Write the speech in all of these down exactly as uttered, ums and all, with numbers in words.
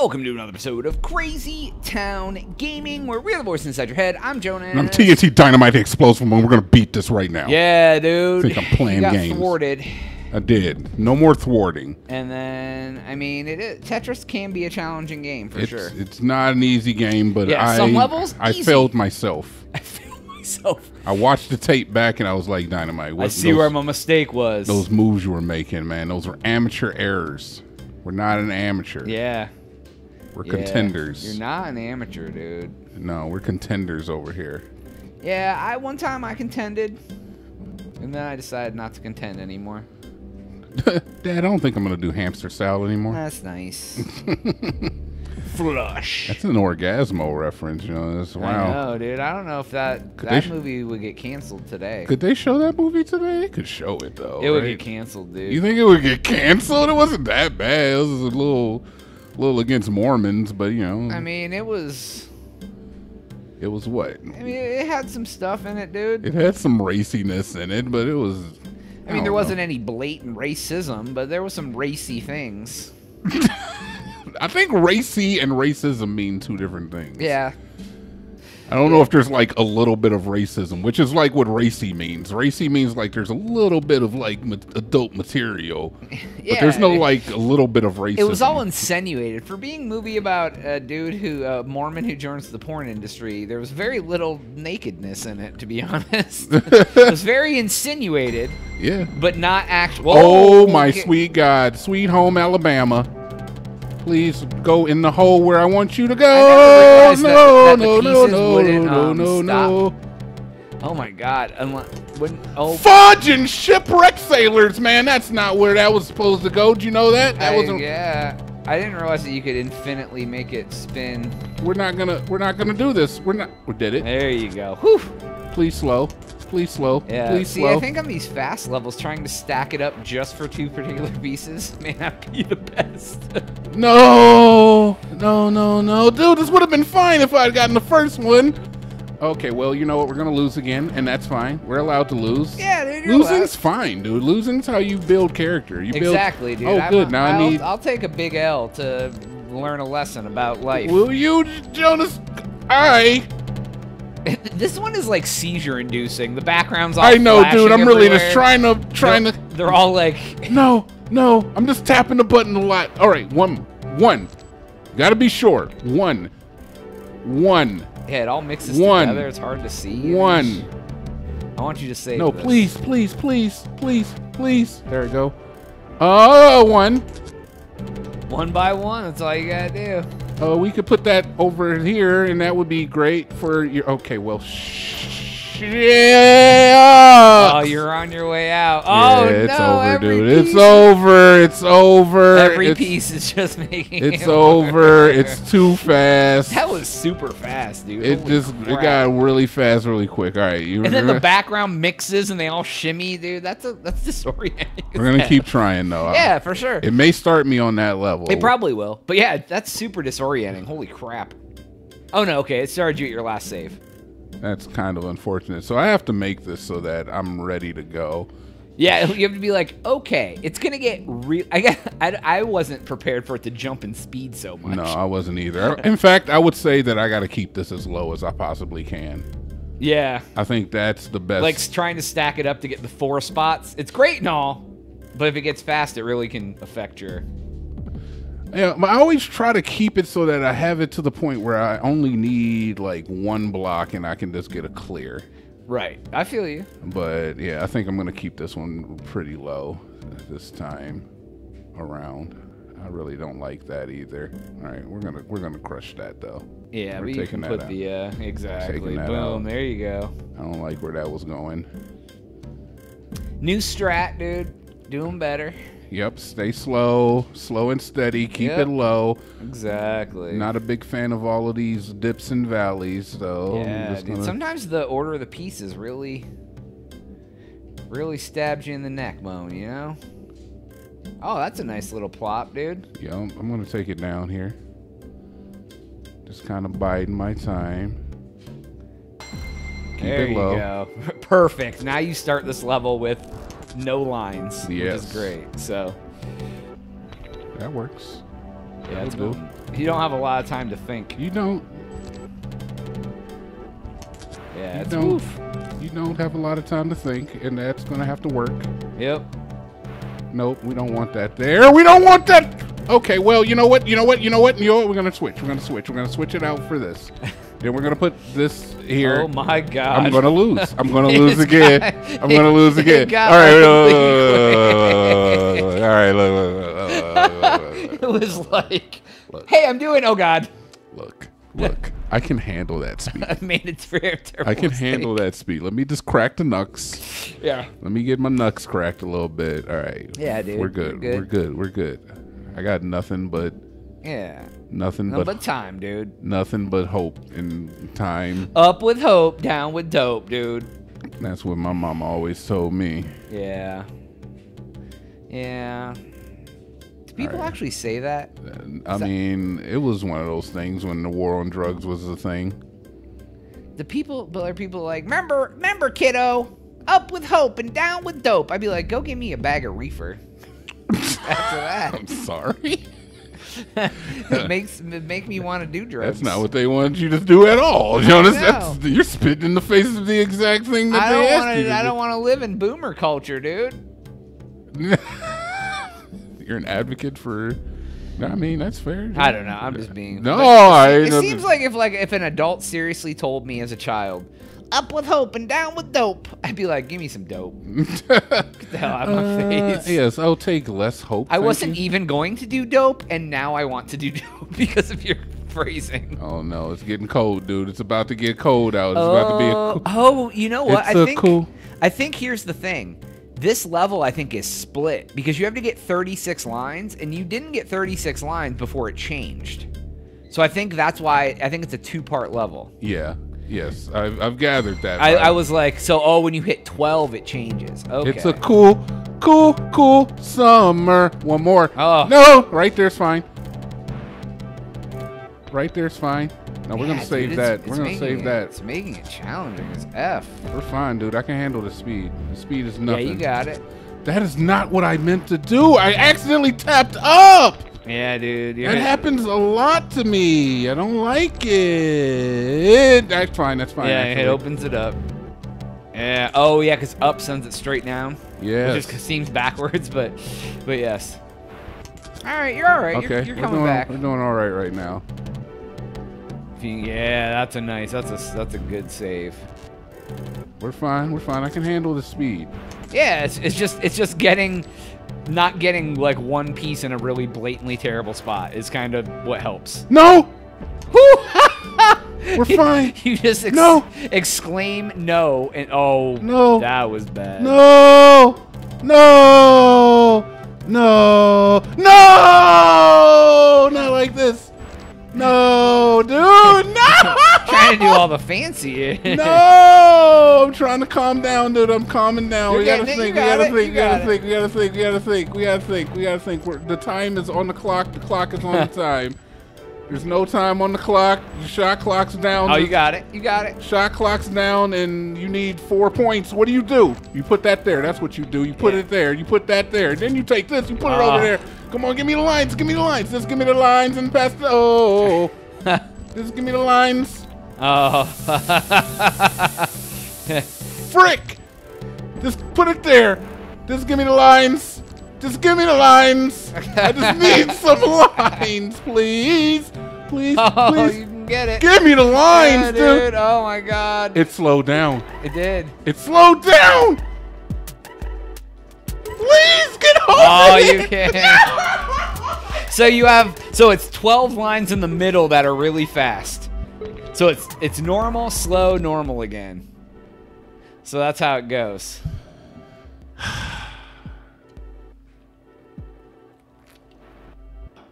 Welcome to another episode of Crazy Town Gaming, where we're the voice inside your head. I'm Jonas. I'm T N T Dynamite Explosive, and we're going to beat this right now. Yeah, dude. I think I'm playing games. You got thwarted. I did. No more thwarting. And then, I mean, it is, Tetris can be a challenging game, for it's, sure. It's not an easy game, but yeah, I, some levels, I failed myself. I failed myself. I watched the tape back, and I was like, Dynamite. What, I see those, where my mistake was. Those moves you were making, man. Those were amateur errors. We're not an amateur. Yeah. We're yeah. contenders. You're not an amateur, dude. No, we're contenders over here. Yeah, I one time I contended, and then I decided not to contend anymore. Dad, I don't think I'm gonna do hamster salad anymore. That's nice. Flush. That's an Orgasmo reference, you know. That's, wow. I know, dude. I don't know if that could that movie would get canceled today. Could they show that movie today? They could show it though. It right? would get canceled, dude. You think it would get canceled? It wasn't that bad. It was a little. little against Mormons, but you know. I mean, it was. It was what? I mean, it had some stuff in it, dude. It had some raciness in it, but it was. I, I mean, there know. wasn't any blatant racism, but there was some racy things. I think racy and racism mean two different things. Yeah. I don't yeah. know if there's like a little bit of racism, which is like what racy means. Racy means like there's a little bit of like ma adult material, yeah, but there's no like a little bit of racism. It was all insinuated. For being a movie about a dude who, a Mormon who joins the porn industry, there was very little nakedness in it, to be honest. It was very insinuated, yeah, but not actual. Oh, my sweet God. Sweet Home Alabama. Please go in the hole where I want you to go. No, no, no, no, no, no, no. Oh my God! Wouldn't, oh. Fudge and shipwreck sailors, man. That's not where that was supposed to go. Do you know that? That wasn't. Yeah, I didn't realize that you could infinitely make it spin. We're not gonna. We're not gonna do this. We're not. We did it. There you go. Whew. Please slow. Please slow. Yeah. Please See, slow. I think on these fast levels, trying to stack it up just for two particular pieces may not be the best. No, no, no, no, dude. This would have been fine if I had gotten the first one. Okay, well, you know what? We're gonna lose again, and that's fine. We're allowed to lose. Yeah, dude. You're Losing's allowed. fine, dude. Losing's how you build character. You exactly, build... dude. Oh, I'm good. A, now I'll, I need. I'll take a big L to learn a lesson about life. Will you, Jonas? I. This one is like seizure-inducing. The background's all I know, dude. I'm everywhere. really just trying to, trying they're, to. They're all like. No, no. I'm just tapping the button a lot. All right, one, one. Gotta be sure. One, one. Yeah, it all mixes one. together. It's hard to see. One. I want you to say. No, this. please, please, please, please, please. There we go. Oh, one. One by one. That's all you gotta do. Oh, uh, we could put that over here, and that would be great for your. Okay, well, sh yeah. Oh, you're on your way out. Oh yeah, it's no, over, dude. Piece. It's over. It's over. Every it's, piece is just making. It's it over. Harder. It's too fast. That was super fast, dude. It Holy just crap. it got really fast, really quick. All right, you. And then the background mixes, and they all shimmy, dude. That's a that's disorienting. We're gonna keep trying though. Yeah, for sure. It may start me on that level. It probably will. But yeah, that's super disorienting. Holy crap. Oh no, okay, it started you at your last save. That's kind of unfortunate. So I have to make this so that I'm ready to go. Yeah, you have to be like, okay, it's gonna get real. I got. I, I wasn't prepared for it to jump in speed so much. No, I wasn't either. In fact, I would say that I got to keep this as low as I possibly can. Yeah. I think that's the best. Like trying to stack it up to get the four spots. It's great and all. But if it gets fast, it really can affect your... Yeah, but I always try to keep it so that I have it to the point where I only need, like, one block and I can just get a clear. Right. I feel you. But, yeah, I think I'm going to keep this one pretty low this time around. I really don't like that either. All right, we're gonna we're gonna crush that though. Yeah, we're but you can put out. the uh, exactly. Boom. Out. There you go. I don't like where that was going. New strat, dude. Doing better. Yep, stay slow, slow and steady, keep yep. it low. Exactly. Not a big fan of all of these dips and valleys, though. Yeah, dude, gonna... sometimes the order of the pieces really, really stabs you in the neck bone, you know? Oh, that's a nice little plop, dude. Yeah, I'm, I'm going to take it down here. Just kind of biding my time. Keep there it low. you go. Perfect. Now you start this level with... no lines, yes. which is great. So that works. Yeah, that's cool. You don't have a lot of time to think. You don't. Yeah, you it's don't, oof. You don't have a lot of time to think, and that's going to have to work. Yep. Nope, we don't want that there. We don't want that. Okay, well, you know what? You know what? You know what? You know what? We're going to switch. We're going to switch. We're going to switch it out for this. Then we're going to put this here. Oh, my God. I'm going to lose. I'm going to lose again. Got, I'm going to lose again. All right. All right. Look, look, look. It was like, look. Hey, I'm doing, oh, God. Look, look. I can handle that speed. I made it through a terrible I can mistake. handle that speed. Let me just crack the knucks. Yeah. Let me get my knucks cracked a little bit. All right. Yeah, dude. We're good. We're good. We're good. We're good. I got nothing but yeah, nothing, nothing but, but time, dude. Nothing but hope and time. Up with hope, down with dope, dude. That's what my mom always told me. Yeah, yeah. Do people right. actually say that? I Is mean, that... it was one of those things when the war on drugs was a thing. The people, but are people like, remember, remember, kiddo, up with hope and down with dope? I'd be like, go give me a bag of reefer. After that, I'm sorry. It makes it make me want to do drugs. That's not what they want you to do at all, Jonas. That's, you're spitting in the face of the exact thing that I they don't asked wanna, you to I do. don't want to live in boomer culture, dude. You're an advocate for. I mean, that's fair. Dude. I don't know. I'm just being. No, I. It seems nothing. like if like if an adult seriously told me as a child. Up with hope and down with dope. I'd be like, give me some dope. Get the hell out of my uh, face. Yes, I'll take less hope. I wasn't you. even going to do dope, and now I want to do dope because of your phrasing. Oh, no. It's getting cold, dude. It's about to get cold out. It's uh, about to be a cool. Oh, you know what? It's I think, cool. I think here's the thing. This level, I think, is split because you have to get thirty-six lines, and you didn't get thirty-six lines before it changed. So I think that's why I think it's a two-part level. Yeah. Yes, I've, I've gathered that. I, I was like, so, oh, when you hit twelve, it changes. Okay. It's a cool, cool, cool summer. One more. Oh. No, right there's fine. Right there's fine. No, we're yeah, going to save dude, that. It's, we're going to save it, that. It's making it challenging as F. We're fine, dude. I can handle the speed. The speed is nothing. Yeah, you got it. That is not what I meant to do. I accidentally tapped up. Yeah, dude. That happens a lot to me. I don't like it. That's fine. That's fine. Yeah, actually. It opens it up. Yeah. Oh, yeah, because up sends it straight down. Yeah. It just seems backwards, but but yes. All right, you're all right. Okay. You're, you're coming doing, back. We're doing all right right now. Yeah, that's a nice. That's a that's a good save. We're fine. We're fine. I can handle the speed. Yeah, it's it's just it's just getting. Not getting like one piece in a really blatantly terrible spot is kind of what helps. No! We're fine. You just ex no. exclaim no and oh no. That was bad. No! No! No! No! Not like this. No, dude, no! Trying to do all the fancy. No, I'm trying to calm down, dude. I'm calming down. We gotta think. We gotta think. We gotta think. We gotta think. We gotta think. We gotta think. We gotta think. We're, the time is on the clock. The clock is on the time. There's no time on the clock. The shot clock's down. Oh, you got it. You got it. Shot clock's down, and you need four points. What do you do? You put that there. That's what you do. You put yeah. it there. You put that there. Then you take this. You put oh. it over there. Come on, give me the lines. Give me the lines. Just give me the lines and pass the. Oh. Just give me the lines. Oh. Frick! Just put it there. Just give me the lines. Just give me the lines. I just need some lines, please. Please, oh, please. You can get it. Give me the lines, yeah, dude. dude. Oh, my God. It slowed down. It did. It slowed down. Please get over oh, it. You can't. So you have, so it's twelve lines in the middle that are really fast. So it's it's normal, slow, normal again. So that's how it goes.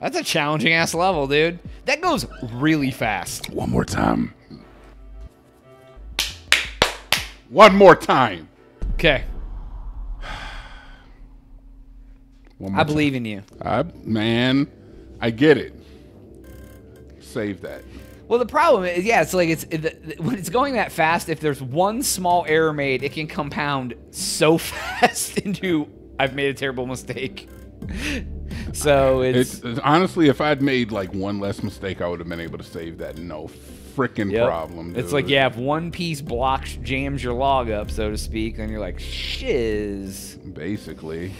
That's a challenging ass level, dude. That goes really fast. One more time. One more time. Okay. One more I believe time. in you. I, man, I get it. Save that. Well, the problem is, yeah, it's like it's it, when it's going that fast. If there's one small error made, it can compound so fast into I've made a terrible mistake. So it's, it's honestly, if I'd made like one less mistake, I would have been able to save that. No freaking yep. problem. Dude. It's like, yeah, if one piece blocks jams your log up, so to speak, then you're like, shiz. Basically.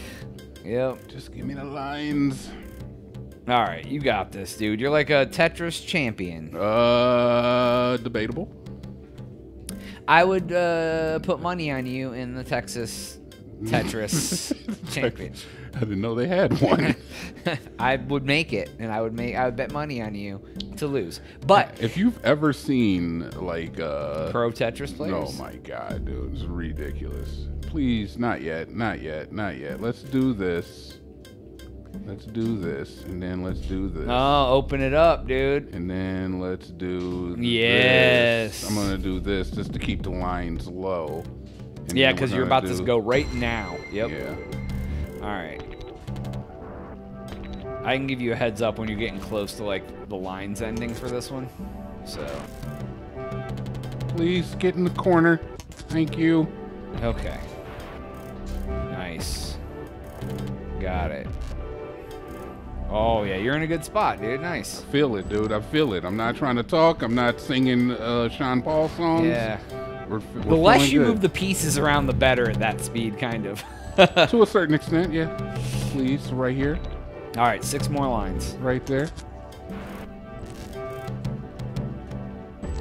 Yep. Just give me the lines. All right, you got this, dude. You're like a Tetris champion. Uh, debatable. I would uh, put money on you in the Texas Tetris champion. I didn't know they had one. I would make it, and I would make. I would bet money on you to lose. But if you've ever seen like uh, pro Tetris players, oh my god, dude, it's ridiculous. Please, not yet, not yet, not yet. Let's do this. Let's do this, and then let's do this. Oh, open it up, dude. And then let's do yes. this. I'm going to do this just to keep the lines low. And yeah, because you're about do... to go right now. Yep. Yeah. All right. I can give you a heads up when you're getting close to, like, the lines ending for this one. So. Please get in the corner. Thank you. Okay. Nice. Got it. Oh, yeah, you're in a good spot, dude. Nice. I feel it, dude. I feel it. I'm not trying to talk. I'm not singing uh, Sean Paul songs. Yeah. We're, we're the less you good. move the pieces around, the better at that speed, kind of. To a certain extent, yeah. Please, right here. All right, six more lines. Right there.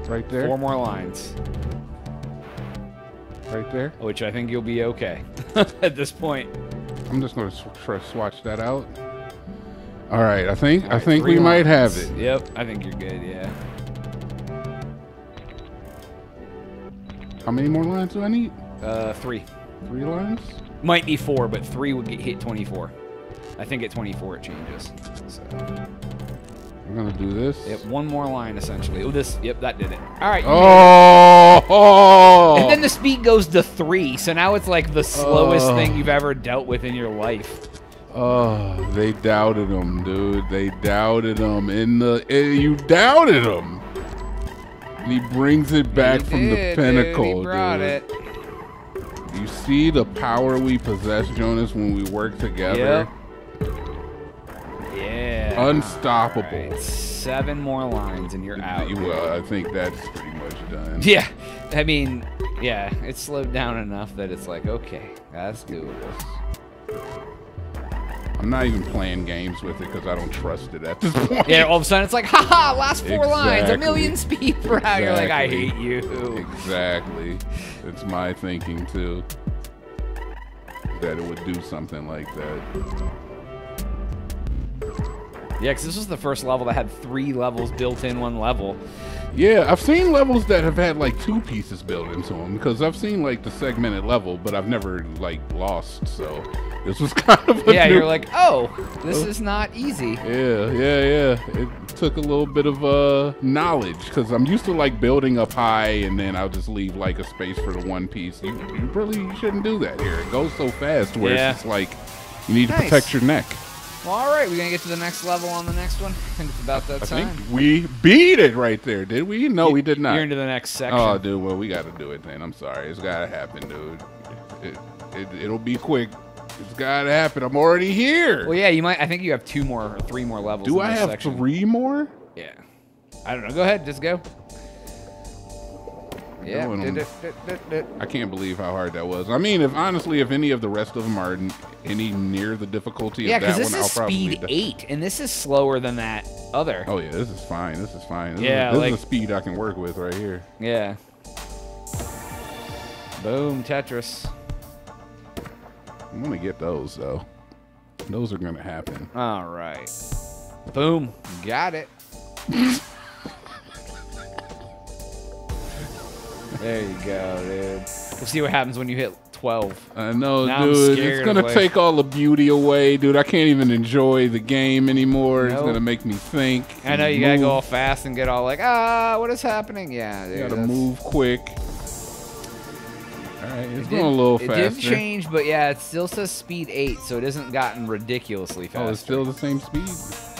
Right there. Four more lines. Right there. Which I think you'll be okay at this point. I'm just going to try to swatch that out. All right, I think right, I think we lines. might have it. Yep, I think you're good. Yeah. How many more lines do I need? Uh, three. Three lines? Might be four, but three would get hit twenty-four. I think at twenty-four it changes. So. I'm gonna do this. Yep, one more line essentially. Oh, this. Yep, that did it. All right. Oh, oh. And then the speed goes to three, so now it's like the slowest oh. thing you've ever dealt with in your life. Oh, they doubted him, dude. They doubted him. In the in, you doubted him. And he brings it back he from did, the pinnacle, dude. He brought dude. it. You see the power we possess, Jonas, when we work together. Yep. Yeah. Unstoppable. Right. Seven more lines, and you're out. Well, I think that's pretty much done. Yeah. I mean, yeah. It's slowed down enough that it's like, okay, that's doable. I'm not even playing games with it because I don't trust it at this point. Yeah, all of a sudden it's like, haha, last four exactly. lines, a million speed per exactly. hour. You're like, I hate you. Exactly. It's my thinking, too, that it would do something like that. Yeah, because this was the first level that had three levels built in one level. Yeah, I've seen levels that have had, like, two pieces built into them, because I've seen, like, the segmented level, but I've never, like, lost, so this was kind of a Yeah, new... you're like, oh, this oh. is not easy. Yeah, yeah, yeah. It took a little bit of uh, knowledge, because I'm used to, like, building up high, and then I'll just leave, like, a space for the one piece. You, you really you shouldn't do that here. It goes so fast where yeah. it's just, like, you need nice. to protect your neck. Well, all right, we're going to get to the next level on the next one. I think it's about that I time. I think we beat it right there, did we? No, you, we did not. You're into the next section. Oh, dude, well, we got to do it then. I'm sorry. It's got to happen, dude. It, it, it'll be quick. It's got to happen. I'm already here. Well, yeah, you might. I think you have two more or three more levels. Do I have section. three more? Yeah. I don't know. Go ahead. Just go. Yeah. I can't believe how hard that was. I mean, if honestly, if any of the rest of them are any near the difficulty yeah, of that this one, is I'll probably speed eight, and this is slower than that other. Oh yeah, this is fine. This is fine. This yeah, is, this like, is a speed I can work with right here. Yeah. Boom, Tetris. I'm gonna get those though. Those are gonna happen. All right. Boom. Got it. There you go, dude. We'll see what happens when you hit twelve. I know, now dude. It's going to take all the beauty away, dude. I can't even enjoy the game anymore. Nope. It's going to make me think. I know you got to go all fast and get all like, ah, what is happening? Yeah, dude. You got to move quick. All right, it's going a little faster. It did change, but yeah, it still says speed eight, so it hasn't gotten ridiculously fast. Oh, it's still the same speed?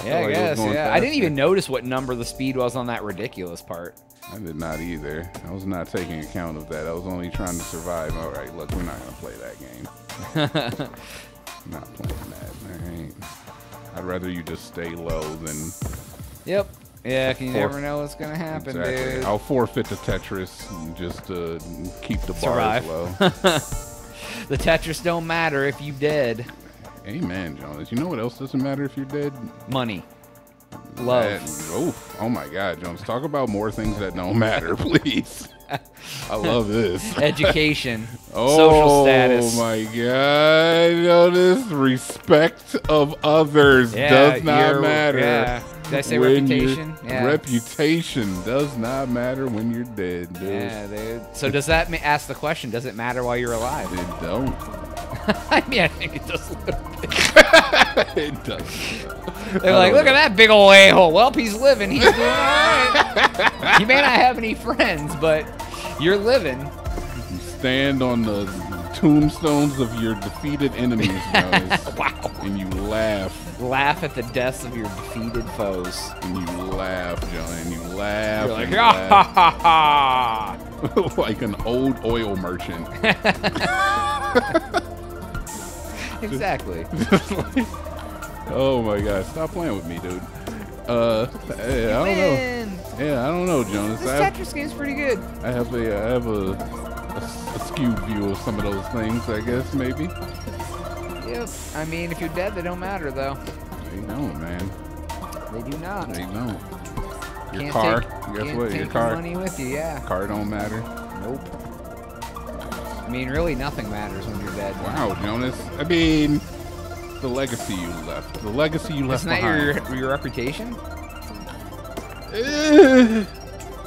Yeah, I guess, yeah. I didn't even notice what number the speed was on that ridiculous part. I did not either. I was not taking account of that. I was only trying to survive. All right, look, we're not going to play that game. Not playing that. All right. I'd rather you just stay low than... Yep. Yeah, you never know what's going to happen, exactly. dude. I'll forfeit to Tetris and just uh, keep the bars low. The Tetris don't matter if you dead. Amen, Jonas. You know what else doesn't matter if you're dead? Money. Love. That, oh, oh, my God, Jonas. Talk about more things that don't matter, please. I love this. Education. Oh, social status. Oh, my God. Jonas, respect of others yeah, does not matter. Yeah. Did I say when reputation? Yeah. Reputation does not matter when you're dead, dude. Yeah, dude. So does that ask the question, does it matter while you're alive? It don't. I mean, I think it does a little bit. It does. They're like, look know. at that big old a-hole. Well, he's living. He's doing all right. You may not have any friends, but you're living. You stand on the tombstones of your defeated enemies, guys. Wow. And you laugh. Laugh at the deaths of your defeated foes. And you laugh, John, and you laugh. You're like, ah, ha, ha, ha. Like an old oil merchant. Exactly. Just, just like, oh my God! Stop playing with me, dude. Uh, hey, I don't know. Yeah, I don't know, Jonas. This Tetris game's pretty good. I have a, I have a, a, a skewed view of some of those things, I guess, maybe. Yep. I mean, if you're dead, they don't matter, though. They don't, man. They do not. They don't. Your can't car. Take, guess can't what? Take your car. Money with you, yeah. Car don't matter. Nope. I mean, really, nothing matters when you're dead. Wow, Jonas. I mean, the legacy you left. The legacy you left behind. Isn't that your your reputation? Uh,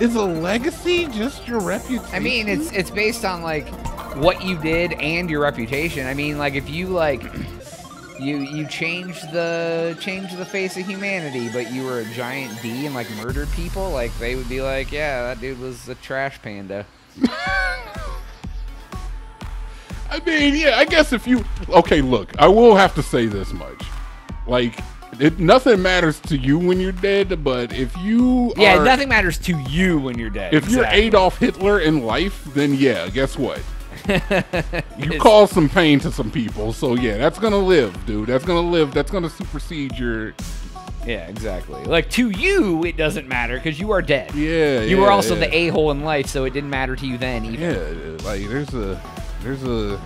is a legacy just your reputation? I mean, it's it's based on like. what you did and your reputation. I mean, like if you like, you you change the change the face of humanity, but you were a giant D and like murdered people, like they would be like, yeah, that dude was a trash panda. I mean, yeah, I guess if you okay, look, I will have to say this much, like. It, nothing matters to you when you're dead, but if you yeah, are, nothing matters to you when you're dead. If exactly. you're Adolf Hitler in life, then yeah, guess what? You caused some pain to some people, so yeah, that's gonna live, dude. That's gonna live. That's gonna supersede your. Yeah, exactly. Like to you, it doesn't matter because you are dead. Yeah, you yeah, were also yeah. the a-hole in life, so it didn't matter to you then either. Yeah, like there's a, there's a.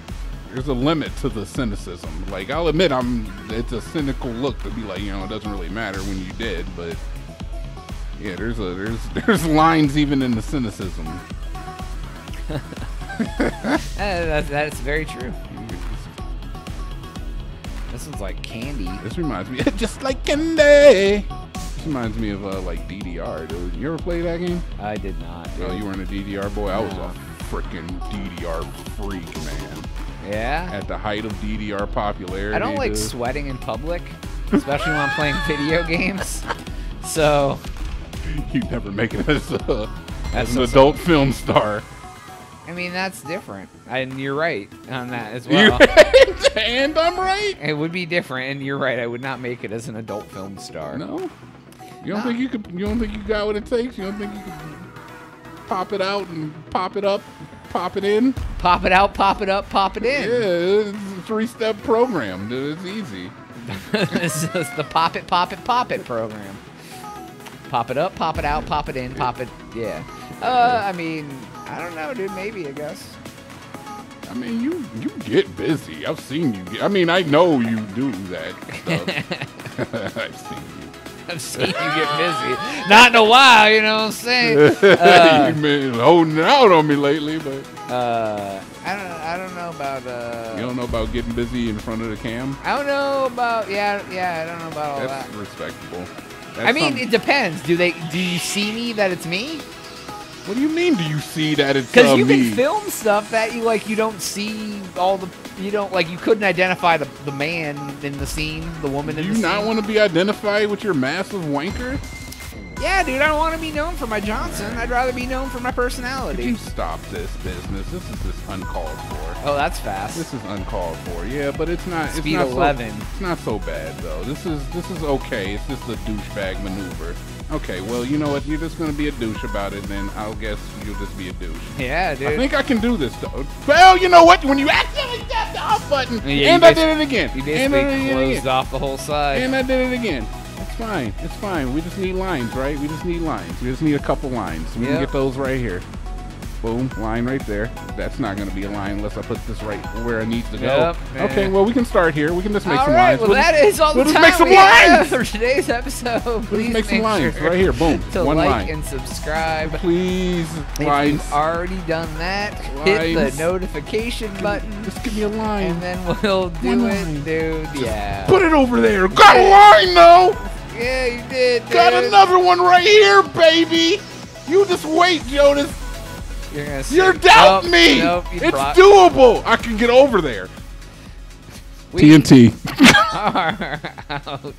There's a limit to the cynicism. Like, I'll admit, I'm. It's a cynical look to be like, you know, it doesn't really matter when you did, but yeah, there's a there's there's lines even in the cynicism. that's, that's very true. This one's like candy. This reminds me, just like candy. This reminds me of uh, like D D R, dude. You ever play that game? I did not. Dude. Oh, you weren't a D D R boy. No. I was a freaking D D R freak, man. Yeah. At the height of D D R popularity. I don't like dude. sweating in public, especially when I'm playing video games. So. You'd never make it as, a, as an adult film star. I mean, that's different. And you're right on that as well. And I'm right? It would be different, and you're right. I would not make it as an adult film star. No? You don't, no. Think, you could, you don't think you got what it takes? You don't think you could pop it out and pop it up? Pop it in. Pop it out, pop it up, pop it in. Yeah, it's a three-step program, dude. It's easy. This is the pop it, pop it, pop it program. Pop it up, pop it out, pop it in, pop it. Yeah. Uh, I mean, I don't know, dude. Maybe, I guess. I mean, you you get busy. I've seen you. Get, I mean, I know you do that stuff. I've seen you. I've seen you get busy. Not in a while, you know what I'm saying? Uh, You've been holding out on me lately, but... Uh, I don't I don't know about... Uh, you don't know about getting busy in front of the cam? I don't know about... Yeah, yeah, I don't know about all That's that. That's respectable. That's I mean, it depends. Do they? Do you see me that it's me? What do you mean, do you see that it's me? Because uh, you can me? film stuff that you, like, you don't see all the... You don't, like, you couldn't identify the, the man in the scene, the woman in the scene. Do you not want to be identified with your massive wanker? Yeah, dude, I don't want to be known for my Johnson. I'd rather be known for my personality. Could you stop this business? This is this uncalled for. Oh, that's fast. This is uncalled for. Yeah, but it's not. It's Speed not eleven. So, it's not so bad though. This is this is okay. It's just a douchebag maneuver. Okay, well, you know what? You're just gonna be a douche about it, then I'll guess you'll just be a douche. Yeah, dude. I think I can do this though. Well, you know what? When you accidentally tap the off button, yeah, and I did it again. You basically and closed again. off the whole side. And I did it again. It's fine. It's fine. We just need lines, right? We just need lines. We just need a couple lines. We yep. can get those right here. Boom, line right there. That's not going to be a line unless I put this right where it needs to go. Yep, okay, well, we can start here. We can just make all some right, lines. Well, we'll that just, is all we'll the time we have for today's episode. Please we'll just make, make some lines sure right here. Boom, to one like line. and subscribe. Please, if lines. You've already done that, lines. hit the notification button. Just give me a line. And then we'll do one it, line. dude. Just yeah. Put it over there. Got a line, though. Yeah, you did, dude. Got another one right here, baby. You just wait, Jonas. You're gonna You're doubting nope, me. Nope, you it's doable. I can get over there. We T N T. Are out.